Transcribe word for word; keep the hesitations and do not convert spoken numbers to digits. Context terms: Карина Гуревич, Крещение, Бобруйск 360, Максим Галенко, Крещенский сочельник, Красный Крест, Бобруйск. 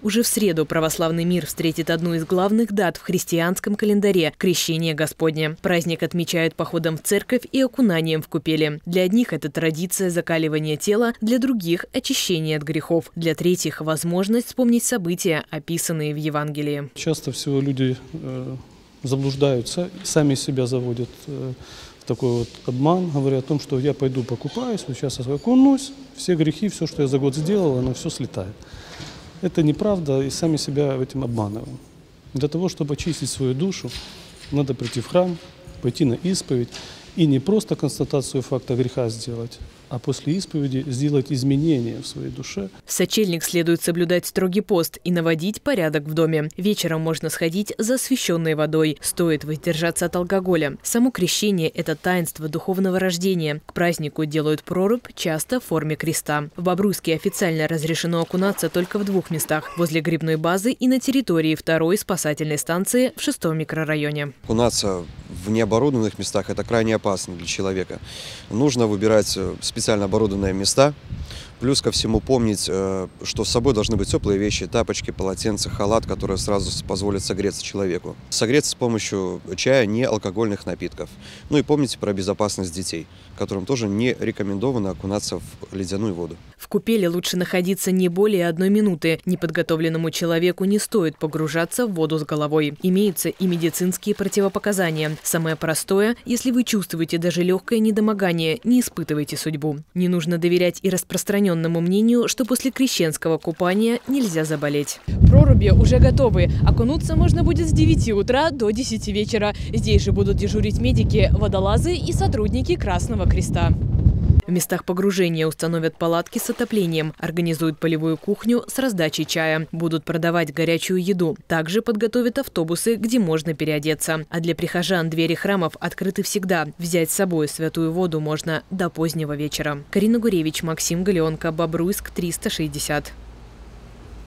Уже в среду православный мир встретит одну из главных дат в христианском календаре – Крещение Господне. Праздник отмечают походом в церковь и окунанием в купели. Для одних это традиция закаливания тела, для других – очищение от грехов, для третьих – возможность вспомнить события, описанные в Евангелии. Часто всего люди заблуждаются, сами себя заводят в такой вот обман, говоря о том, что я пойду покупаюсь, вот сейчас я окунусь, все грехи, все, что я за год сделал, оно все слетает. Это неправда, и сами себя этим обманываем. Для того, чтобы очистить свою душу, надо прийти в храм, пойти на исповедь и не просто констатацию факта греха сделать, а после исповеди сделать изменения в своей душе. В сочельник следует соблюдать строгий пост и наводить порядок в доме. Вечером можно сходить за освященной водой. Стоит воздержаться от алкоголя. Само крещение – это таинство духовного рождения. К празднику делают прорубь, часто в форме креста. В Бобруйске официально разрешено окунаться только в двух местах – возле грибной базы и на территории второй спасательной станции в шестом микрорайоне. Окунаться в необорудованных местах – это крайне опасно для человека. Нужно выбирать специально оборудованные места. Плюс ко всему помнить, что с собой должны быть теплые вещи, тапочки, полотенца, халат, которые сразу позволят согреться человеку. Согреться с помощью чая, не алкогольных напитков. Ну и помните про безопасность детей, которым тоже не рекомендовано окунаться в ледяную воду. В купели лучше находиться не более одной минуты. Неподготовленному человеку не стоит погружаться в воду с головой. Имеются и медицинские противопоказания. Самое простое, если вы чувствуете даже легкое недомогание, не испытывайте судьбу. Не нужно доверять и распространенному мнению, что после крещенского купания нельзя заболеть. Проруби уже готовы. Окунуться можно будет с девяти утра до десяти вечера. Здесь же будут дежурить медики, водолазы и сотрудники Красного Креста. В местах погружения установят палатки с отоплением, организуют полевую кухню с раздачей чая, будут продавать горячую еду. Также подготовят автобусы, где можно переодеться. А для прихожан двери храмов открыты всегда. Взять с собой святую воду можно до позднего вечера. Карина Гуревич, Максим Галенко, Бобруйск триста шестьдесят.